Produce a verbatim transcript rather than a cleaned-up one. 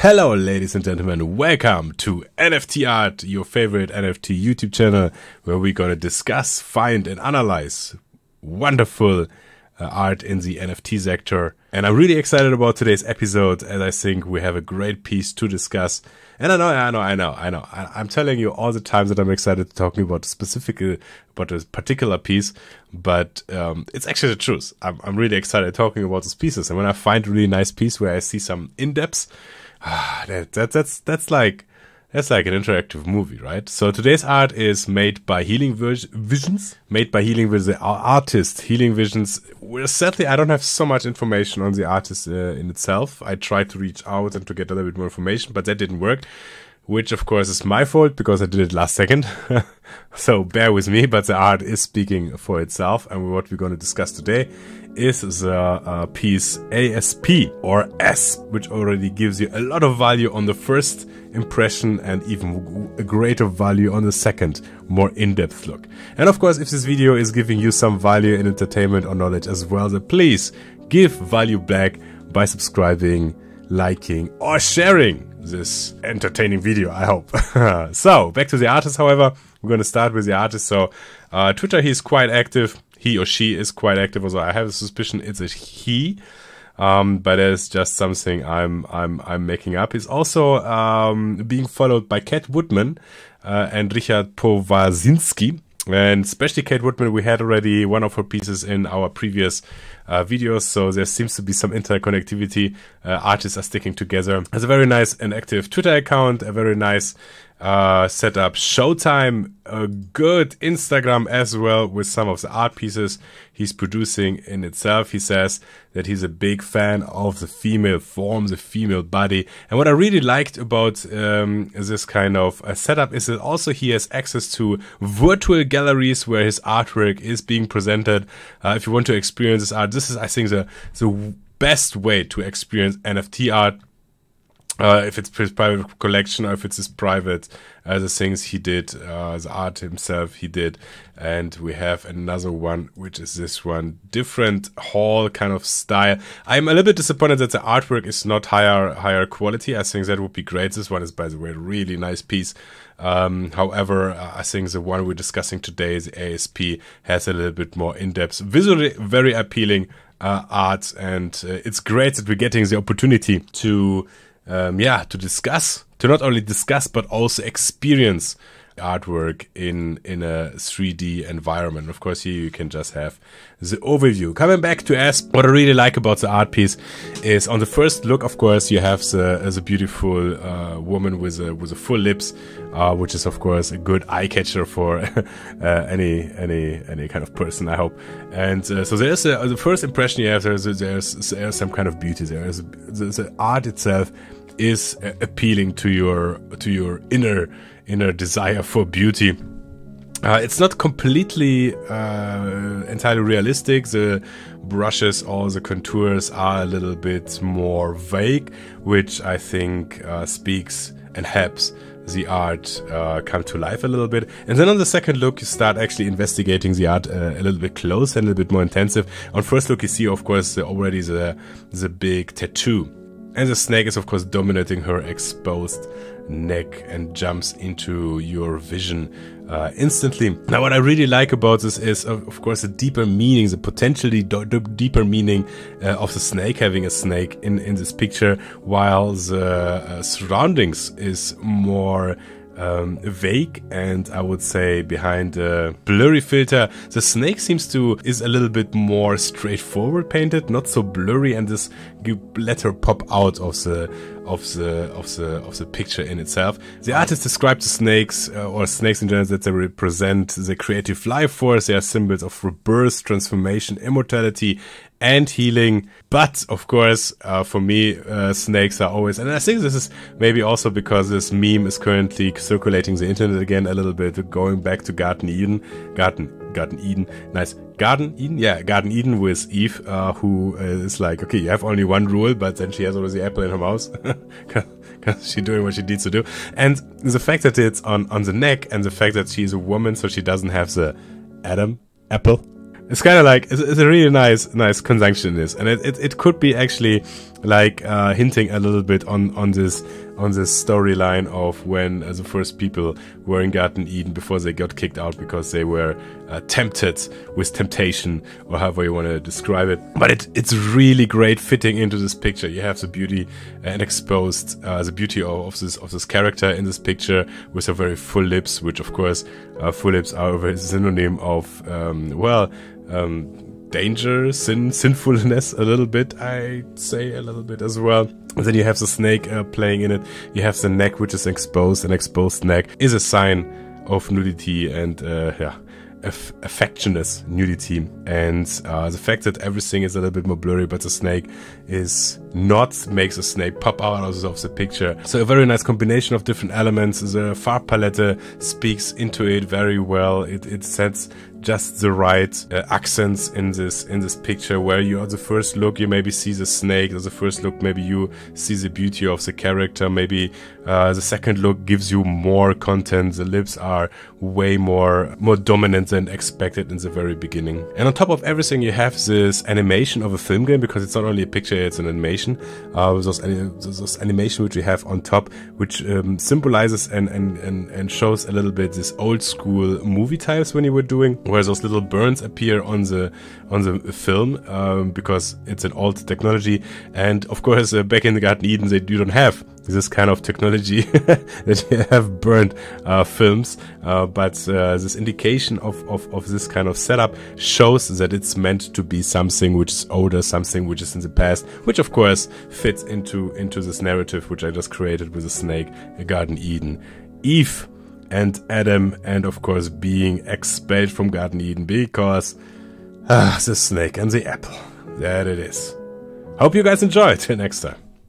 Hello, ladies and gentlemen. Welcome to N F T Art, your favorite N F T YouTube channel, where we're going to discuss, find, and analyze wonderful uh, art in the N F T sector. And I'm really excited about today's episode, as I think we have a great piece to discuss. And I know, I know, I know, I know. I, I'm telling you all the times that I'm excited to talk about a specific, about a particular piece, but um, it's actually the truth. I'm, I'm really excited talking about these pieces. And when I find a really nice piece where I see some in-depth, Ah, that, that, that's that's like that's like an interactive movie, right? So today's art is made by Healing Visions, made by Healing Visions, our artist Healing Visions. Well, sadly, I don't have so much information on the artist uh, in itself. I tried to reach out and to get a little bit more information, but that didn't work, which of course is my fault because I did it last second. So bear with me, but the art is speaking for itself, and what we're going to discuss today is the uh, piece A S P or Asp, which already gives you a lot of value on the first impression and even a greater value on the second, more in-depth look. And of course, if this video is giving you some value in entertainment or knowledge as well, then please give value back by subscribing, liking or sharing this entertaining video, I hope. So back to the artist, however, we're going to start with the artist. So uh, Twitter, he's quite active. He or she is quite active. Also, I have a suspicion it's a he, um, but it's just something I'm I'm I'm making up. He's also um, being followed by Cat Woodman uh, and Richard Powazinski, and especially Kate Woodman. We had already one of her pieces in our previous uh, videos, so there seems to be some interconnectivity. Uh, artists are sticking together. Has a very nice and active Twitter account. A very nice. Uh, set up Showtime, a good Instagram as well with some of the art pieces he's producing in itself. He says that he's a big fan of the female form, the female body. And what I really liked about um, this kind of uh, setup is that also he has access to virtual galleries where his artwork is being presented. Uh, if you want to experience this art, this is, I think, the, the best way to experience N F T art. Uh, if it's his private collection or if it's his private, uh, the things he did, uh, the art himself he did. And we have another one, which is this one, different hall kind of style. I'm a little bit disappointed that the artwork is not higher higher quality. I think that would be great. This one is, by the way, a really nice piece. Um, however, uh, I think the one we're discussing today, the A S P, has a little bit more in-depth, visually very appealing uh, art. And uh, it's great that we're getting the opportunity to... Um, yeah, to discuss, to not only discuss, but also experience artwork in in a three D environment. Of course, here you can just have the overview. Coming back to Asp, what I really like about the art piece is on the first look, of course, you have the, the beautiful uh, woman with a, with a full lips, uh, which is, of course, a good eye catcher for uh, any any any kind of person, I hope. And uh, so there's a, the first impression you have, there's, a, there's, there's some kind of beauty there. There's a, the art itself is appealing to your to your inner inner desire for beauty. Uh, it's not completely uh, entirely realistic. The brushes or the contours are a little bit more vague, which I think uh, speaks and helps the art uh, come to life a little bit. And then on the second look, you start actually investigating the art uh, a little bit closer, a little bit more intensive. On first look, you see, of course, already the the big tattoo. And the snake is, of course, dominating her exposed neck and jumps into your vision uh, instantly. Now, what I really like about this is, of course, the deeper meaning, the potentially deeper meaning uh, of the snake, having a snake in, in this picture, while the uh, surroundings is more... Um, vague, and I would say behind the blurry filter, the snake seems to is a little bit more straightforward painted, not so blurry, and this letter pop out of the of the of the of the picture in itself. The artist described the snakes uh, or snakes in general that they represent the creative life force. They are symbols of rebirth, transformation, immortality, and healing. But of course, uh, for me, uh, snakes are always, and I think this is maybe also because this meme is currently circulating the internet again a little bit, going back to Garden Eden, Garden Garden Eden, nice Garden Eden, yeah, Garden Eden with Eve, uh, who is like, okay, you have only one rule, but then she has always the apple in her mouth, because she's doing what she needs to do. And the fact that it's on on the neck, and the fact that she's a woman, so she doesn't have the Adam apple. It's kind of like, it's, it's a really nice, nice conjunction in this. And it, it, it could be actually like uh, hinting a little bit on on this on this storyline of when uh, the first people were in Garden Eden before they got kicked out because they were uh, tempted with temptation, or however you want to describe it. But it it's really great fitting into this picture. You have the beauty and exposed uh, the beauty of, of this of this character in this picture with her very full lips, which of course uh, full lips are a synonym of um, well. Um, danger, sin, sinfulness a little bit, I'd say a little bit as well. And then you have the snake uh, playing in it. You have the neck, which is exposed. An exposed neck is a sign of nudity and uh, yeah, aff affectionate nudity. And uh, the fact that everything is a little bit more blurry, but the snake is not, makes a snake pop out of the picture. So a very nice combination of different elements. The Farbpalette speaks into it very well. It, it sets just the right uh, accents in this in this picture, where you on the first look you maybe see the snake, or the first look maybe you see the beauty of the character, maybe uh, the second look gives you more content. The lips are way more more dominant than expected in the very beginning. And on top of everything you have this animation of a film game, because it's not only a picture, it's an animation. Uh, those, those animation which we have on top, which um, symbolizes and, and, and, and shows a little bit this old school movie types when you were doing, where those little burns appear on the on the film, um, because it's an old technology. And of course, uh, back in the Garden Eden, they you don't have this kind of technology that you have burned uh, films. Uh, but uh, this indication of, of, of this kind of setup shows that it's meant to be something which is older, something which is in the past, which of course fits into, into this narrative which I just created with the snake, a Garden Eden. Eve and Adam, and of course being expelled from Garden Eden because ah, the snake and the apple. There it is. Hope you guys enjoy it. Till next time.